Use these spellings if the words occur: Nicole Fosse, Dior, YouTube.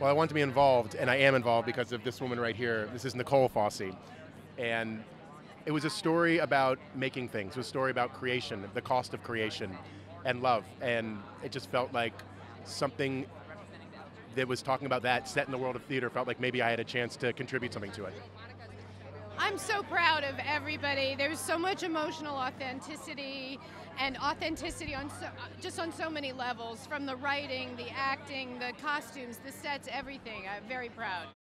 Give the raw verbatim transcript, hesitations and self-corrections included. Well, I want to be involved, and I am involved because of this woman right here. This is Nicole Fosse, and it was a story about making things. It was a story about creation, the cost of creation, and love, and it just felt like something that was talking about that set in the world of theater felt like maybe I had a chance to contribute something to it. I'm so proud of everybody. There's so much emotional authenticity and authenticity on so, just on so many levels, from the writing, the acting, the costumes, the sets, everything. I'm very proud.